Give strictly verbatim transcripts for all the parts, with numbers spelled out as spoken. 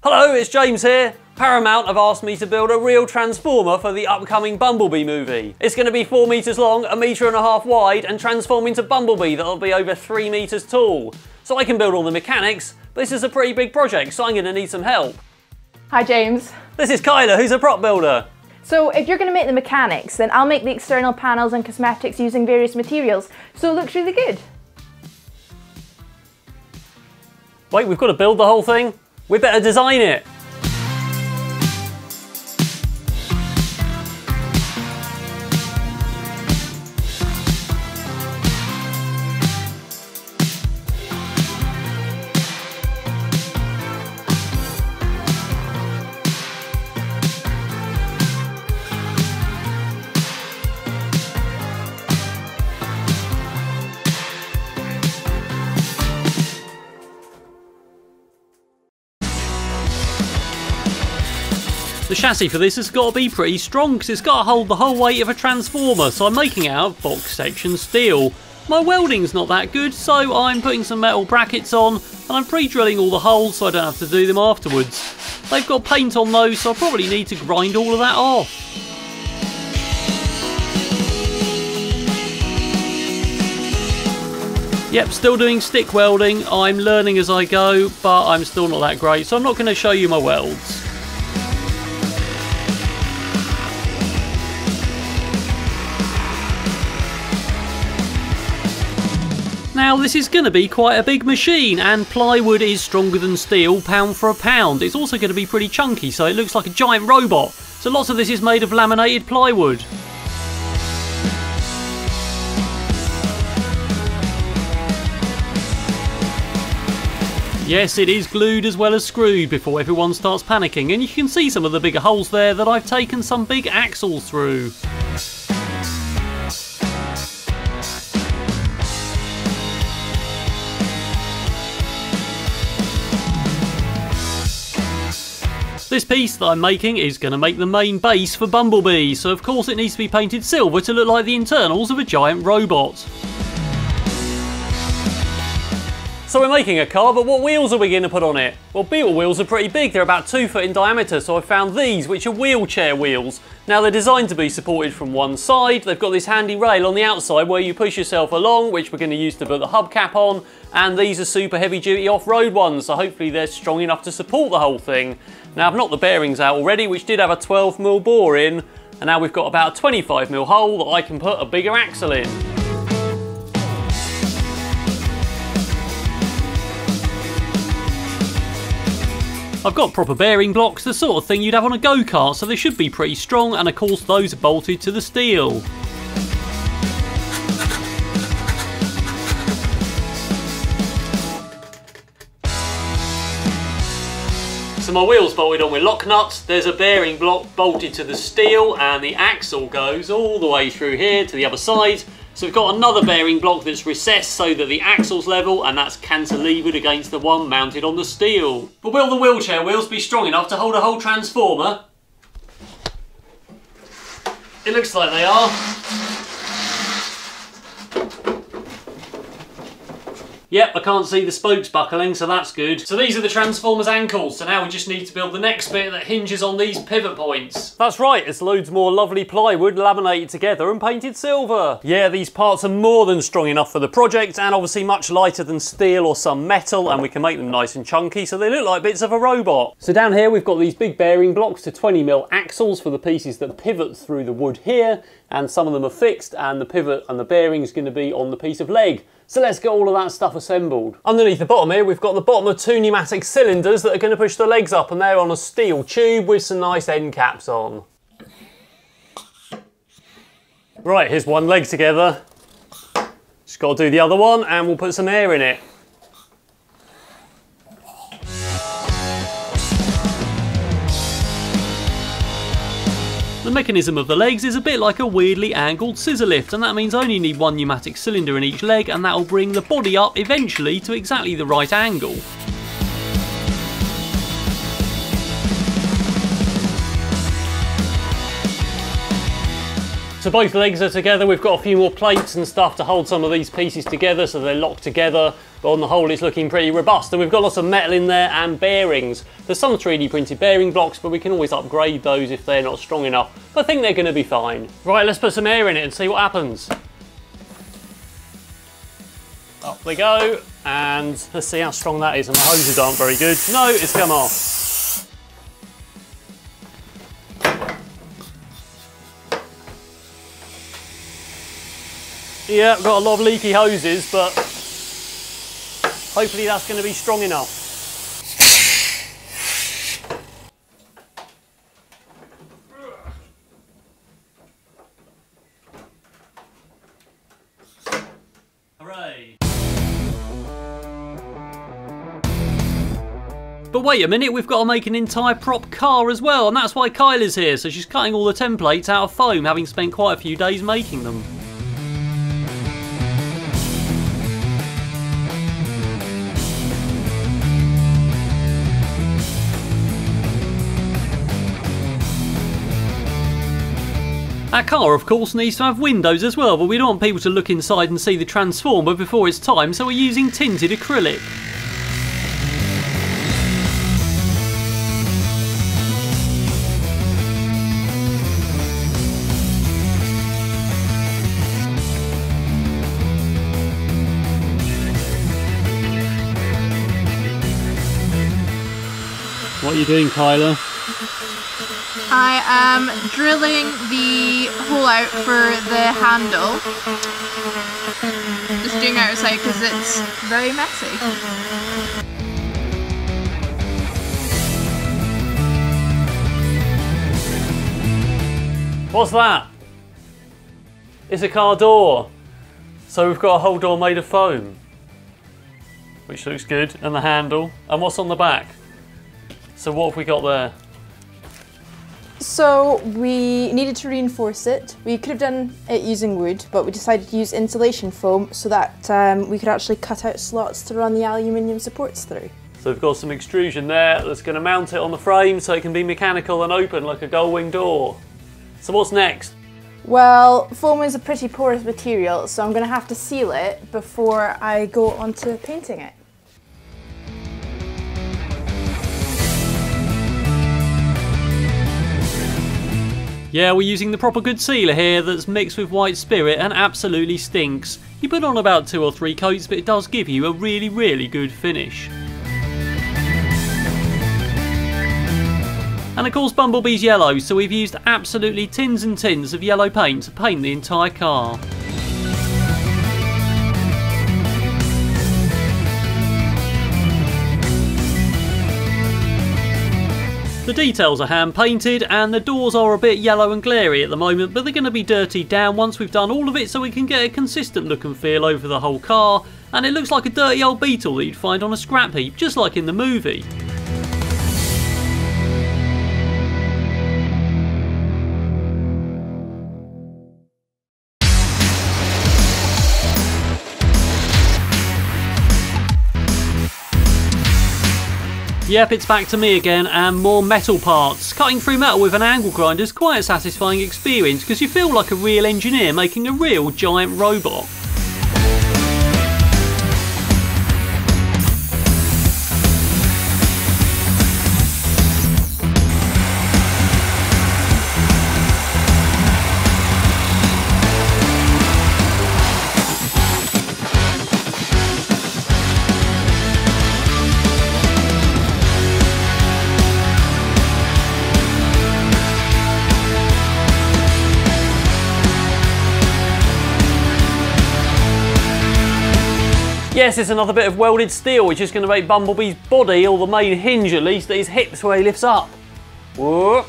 Hello, it's James here. Paramount have asked me to build a real transformer for the upcoming Bumblebee movie. It's going to be four meters long, a meter and a half wide, and transform into Bumblebee that'll be over three meters tall. So I can build all the mechanics, but this is a pretty big project, so I'm going to need some help. Hi, James. This is Kyla, who's a prop builder. So if you're going to make the mechanics, then I'll make the external panels and cosmetics using various materials, so it looks really good. Wait, we've got to build the whole thing? We better design it. The chassis for this has got to be pretty strong because it's got to hold the whole weight of a transformer, so I'm making it out of box section steel. My welding's not that good, so I'm putting some metal brackets on and I'm pre-drilling all the holes so I don't have to do them afterwards. They've got paint on those, so I probably need to grind all of that off. Yep, still doing stick welding. I'm learning as I go, but I'm still not that great, so I'm not going to show you my welds. Now this is going to be quite a big machine, and plywood is stronger than steel pound for a pound. It's also going to be pretty chunky, so it looks like a giant robot. So lots of this is made of laminated plywood. Yes, it is glued as well as screwed before everyone starts panicking, and you can see some of the bigger holes there that I've taken some big axles through. This piece that I'm making is going to make the main base for Bumblebee, so of course it needs to be painted silver to look like the internals of a giant robot. So we're making a car, but what wheels are we going to put on it? Well, beetle wheels are pretty big, they're about two foot in diameter, so I found these, which are wheelchair wheels. Now they're designed to be supported from one side, they've got this handy rail on the outside where you push yourself along, which we're going to use to put the hubcap on, and these are super heavy duty off-road ones, so hopefully they're strong enough to support the whole thing. Now I've knocked the bearings out already, which did have a twelve mil bore in, and now we've got about a twenty-five mil hole that I can put a bigger axle in. I've got proper bearing blocks, the sort of thing you'd have on a go-kart, so they should be pretty strong, and of course those are bolted to the steel. So my wheel's bolted on with lock nuts, there's a bearing block bolted to the steel, and the axle goes all the way through here to the other side. So we've got another bearing block that's recessed so that the axle's level, and that's cantilevered against the one mounted on the steel. But will the wheelchair wheels be strong enough to hold a whole transformer? It looks like they are. Yep, I can't see the spokes buckling, so that's good. So these are the transformer's ankles, so now we just need to build the next bit that hinges on these pivot points. That's right, it's loads more lovely plywood laminated together and painted silver. Yeah, these parts are more than strong enough for the project, and obviously much lighter than steel or some metal, and we can make them nice and chunky so they look like bits of a robot. So down here we've got these big bearing blocks to twenty mil axles for the pieces that pivot through the wood here, and some of them are fixed, and the pivot and the bearing is going to be on the piece of leg. So let's get all of that stuff assembled. Underneath the bottom here, we've got the bottom of two pneumatic cylinders that are going to push the legs up, and they're on a steel tube with some nice end caps on. Right, here's one leg together. Just got to do the other one, and we'll put some air in it. The mechanism of the legs is a bit like a weirdly angled scissor lift, and that means I only need one pneumatic cylinder in each leg, and that'll bring the body up eventually to exactly the right angle. So So both legs are together. We've got a few more plates and stuff to hold some of these pieces together so they're locked together, but on the whole it's looking pretty robust. And we've got lots of metal in there and bearings. There's some three D printed bearing blocks, but we can always upgrade those if they're not strong enough. But I think they're going to be fine. Right, let's put some air in it and see what happens. Up we go, and let's see how strong that is. And the hoses aren't very good. No, it's come off. Yeah, I've got a lot of leaky hoses, but hopefully that's going to be strong enough. Hooray! But wait a minute, we've got to make an entire prop car as well, and that's why Kyla's here. So she's cutting all the templates out of foam, having spent quite a few days making them. Our car, of course, needs to have windows as well, but we don't want people to look inside and see the transformer before it's time, so we're using tinted acrylic. What are you doing, Kyla? I am drilling the hole out for the handle. Just doing it outside because it's very messy. What's that? It's a car door. So we've got a whole door made of foam, which looks good, and the handle. And what's on the back? So what have we got there? So we needed to reinforce it. We could have done it using wood, but we decided to use insulation foam so that um, we could actually cut out slots to run the aluminium supports through. So we've got some extrusion there that's going to mount it on the frame so it can be mechanical and open like a gull-wing door. So what's next? Well, foam is a pretty porous material, so I'm going to have to seal it before I go on to painting it. Yeah, we're using the proper good sealer here that's mixed with white spirit and absolutely stinks. You put on about two or three coats, but it does give you a really, really good finish. And of course Bumblebee's yellow, so we've used absolutely tins and tins of yellow paint to paint the entire car. The details are hand painted and the doors are a bit yellow and glary at the moment, but they're going to be dirtied down once we've done all of it so we can get a consistent look and feel over the whole car, and it looks like a dirty old beetle that you'd find on a scrap heap, just like in the movie. Yep, it's back to me again, and more metal parts. Cutting through metal with an angle grinder is quite a satisfying experience because you feel like a real engineer making a real giant robot. Yes, it's another bit of welded steel, which is going to make Bumblebee's body, or the main hinge at least, at his hips where he lifts up. Whoa.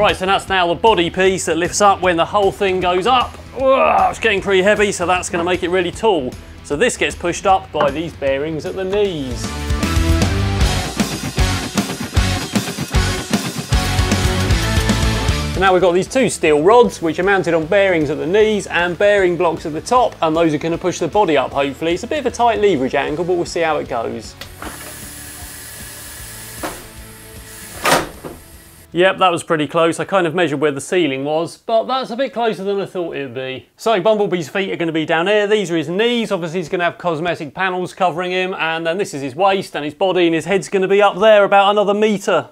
Right, so that's now the body piece that lifts up when the whole thing goes up. Whoa, it's getting pretty heavy, so that's going to make it really tall. So this gets pushed up by these bearings at the knees. So now we've got these two steel rods which are mounted on bearings at the knees and bearing blocks at the top, and those are going to push the body up hopefully. It's a bit of a tight leverage angle, but we'll see how it goes. Yep, that was pretty close. I kind of measured where the ceiling was, but that's a bit closer than I thought it would be. So Bumblebee's feet are going to be down here. These are his knees. Obviously he's going to have cosmetic panels covering him, and then this is his waist and his body, and his head's going to be up there about another metre.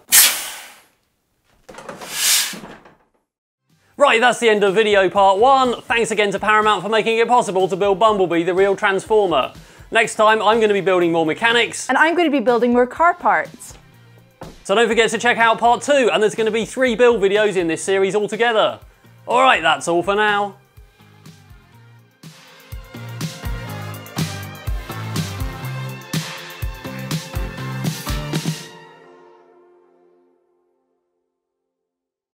Right, that's the end of video part one. Thanks again to Paramount for making it possible to build Bumblebee, the real Transformer. Next time, I'm going to be building more mechanics. And I'm going to be building more car parts. So don't forget to check out part two, and there's going to be three build videos in this series altogether. Alright, that's all for now.